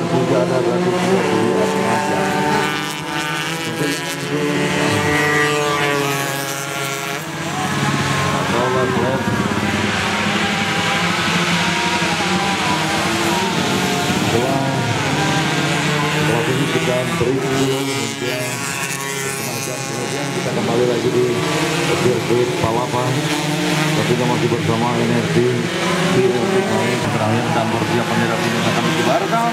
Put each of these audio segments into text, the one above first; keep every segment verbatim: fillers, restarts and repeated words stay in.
Sedang berikut semacam kemudian kita kembali lagi di sirkuit Palapa, tentunya masih bersama energi di sirkuit terakhir dan persiapan dari ini akan dikibarkan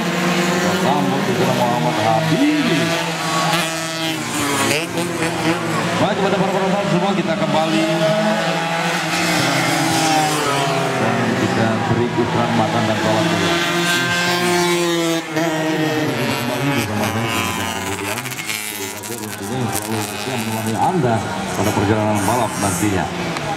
bersambut dengan Muhammad Habib. Baik, kepada para penonton semua, kita kembali dan kita berikut rahmatan dan kawan Anda pada perjalanan balap nantinya.